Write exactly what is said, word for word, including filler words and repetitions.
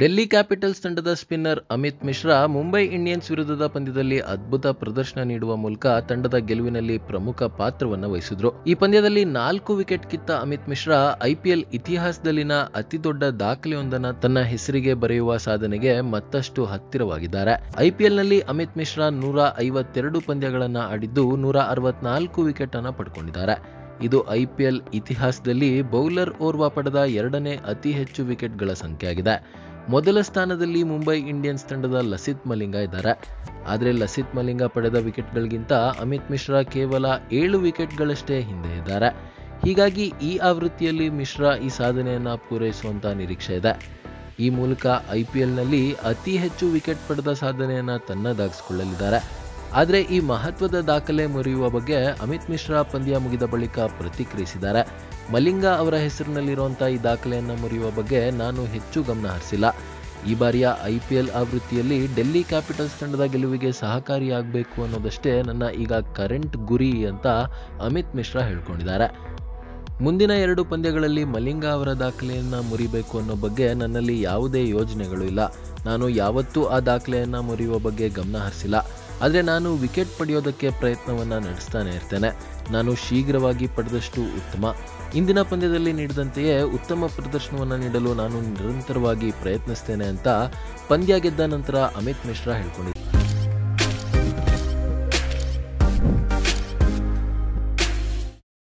Delhi Capitals ತಂಡದ spinner Amit Mishra Mumbai Indians ವಿರುದ್ಧದ ಪಂದ್ಯದಲ್ಲಿ ಅದ್ಭುತ ಪ್ರದರ್ಶನ ನೀಡುವ ಮೂಲಕ ತಂಡದ ಗೆಲುವಿನಲ್ಲಿ ಪ್ರಮುಖ ಪಾತ್ರವನ್ನು ವಹಿಸಿದ್ರು. ಈ ಪಂದ್ಯದಲ್ಲಿ ನಾಲ್ಕು ವಿಕೆಟ್ ಕಿತ್ತ ಅಮಿತ್ ಮಿಶ್ರಾ ಐಪಿಎಲ್ ಇತಿಹಾಸದಲ್ಲಿನ ಅತಿದೊಡ್ಡ ದಾಖಲೆಯೊಂದನ್ನು ತನ್ನ ಹೆಸರಿಗೆ ಬರೆಯುವ ಸಾಧನೆಗೆ ಮತ್ತಷ್ಟು ಹತ್ತಿರವಾಗಿದ್ದಾರೆ. ಐಪಿಎಲ್ನಲ್ಲಿ ಅಮಿತ್ ಮಿಶ್ರಾ ನೂರ ಐವತ್ತೆರಡು ಪಂದ್ಯಗಳನ್ನು ಆಡಿದ್ದು ನೂರ ಅರವತ್ನಾಲ್ಕು ವಿಕೆಟ್ ಅನ್ನು ಪಡ್ಕೊಂಡಿದ್ದಾರೆ. ಇದು ಐಪಿಎಲ್ ಇತಿಹಾಸದಲ್ಲಿ ಬೌಲರ್ ಓರ್ವ ಪಡೆದ ಎರಡನೇ ಅತಿ ಹೆಚ್ಚು ವಿಕೆಟ್ಗಳ ಸಂಖ್ಯೆಯಾಗಿದೆ. ಮೊದಲ ಸ್ಥಾನದಲ್ಲಿ ಮುಂಬೈ ಇಂಡಿಯನ್ಸ್ ತಂಡದ ಲಸಿತ್ ಮಲಿಂಗ ಇದ್ದಾರೆ. ಆದರೆ ಲಸಿತ್ ಮಲಿಂಗ ಪಡೆದ ವಿಕೆಟ್ಗಳಿಗಿಂತ ಅಮಿತ್ ಮಿಶ್ರಾ ಕೇವಲ ಏಳು ವಿಕೆಟ್ಗಳಷ್ಟೇ ಹಿಂದೆ ಇದ್ದಾರೆ. ಹೀಗಾಗಿ ಈ ಆವೃತ್ತಿಯಲ್ಲಿ ಮಿಶ್ರಾ ಈ ಸಾಧನೆಯನ್ನು ಪೂರೈಸುವಂತ ನಿರೀಕ್ಷೆ ಇದೆ. ಈ ಮೂಲಕ ಐಪಿಎಲ್ನಲ್ಲಿ ಅತಿ ಹೆಚ್ಚು ವಿಕೆಟ್ ಪಡೆದ ಸಾಧನೆಯನ್ನು ತನ್ನದಾಗಿಸಿಕೊಳ್ಳಲಿದ್ದಾರೆ. ಆದರೆ ಈ ಮಹತ್ವದ ದಾಖಲೆ ಮುರಿಯುವ ಬಗ್ಗೆ ಅಮಿತ್ ಮಿಶ್ರಾ ಪಂದ್ಯ ಮುಗಿದ ಬಳಿಕ ಪ್ರತಿಕ್ರಿಯಿಸಿದ್ದಾರೆ. ಮಲಿಂಗ ಅವರ ಹೆಸರಿನಲ್ಲಿರುವಂಥ ಈ ದಾಖಲೆಯನ್ನು ಮುರಿಯುವ ಬಗ್ಗೆ ನಾನು ಹೆಚ್ಚು ಗಮನ ಹರಿಸಿಲ್ಲ. ಈ ಬಾರಿಯ ಐ ಪಿ ಎಲ್ ಆವೃತ್ತಿಯಲ್ಲಿ ಡೆಲ್ಲಿ ಕ್ಯಾಪಿಟಲ್ಸ್ ತಂಡದ ಗೆಲುವಿಗೆ ಸಹಕಾರಿಯಾಗಬೇಕು ಅನ್ನೋದಷ್ಟೇ ನನ್ನ ಈಗ ಕರೆಂಟ್ ಗುರಿ ಅಂತ ಅಮಿತ್ ಮಿಶ್ರಾ ಹೇಳ್ಕೊಂಡಿದ್ದಾರೆ. ಮುಂದಿನ ಎರಡು ಪಂದ್ಯಗಳಲ್ಲಿ ಮಲಿಂಗ ಅವರ ದಾಖಲೆಯನ್ನು ಮುರಿಬೇಕು ಅನ್ನೋ ಬಗ್ಗೆ ನನ್ನಲ್ಲಿ ಯಾವುದೇ ಯೋಜನೆಗಳು ಇಲ್ಲ. ನಾನು ಯಾವತ್ತೂ ಆ ದಾಖಲೆಯನ್ನು ಮುರಿಯುವ ಬಗ್ಗೆ ಗಮನ ಹರಿಸಿಲ್ಲ. ಆದರೆ ನಾನು ವಿಕೆಟ್ ಪಡೆಯೋದಕ್ಕೆ ಪ್ರಯತ್ನವನ್ನು ನಡೆಸ್ತಾನೆ ಇರ್ತೇನೆ. ನಾನು ಶೀಘ್ರವಾಗಿ ಪಡೆದಷ್ಟು ಉತ್ತಮ. ಇಂದಿನ ಪಂದ್ಯದಲ್ಲಿ ನೀಡಿದಂತೆಯೇ ಉತ್ತಮ ಪ್ರದರ್ಶನವನ್ನು ನೀಡಲು ನಾನು ನಿರಂತರವಾಗಿ ಪ್ರಯತ್ನಿಸ್ತೇನೆ ಅಂತ ಪಂದ್ಯ ಗೆದ್ದ ನಂತರ ಅಮಿತ್ ಮಿಶ್ರಾ ಹೇಳಿಕೊಂಡಿದ್ದಾರೆ.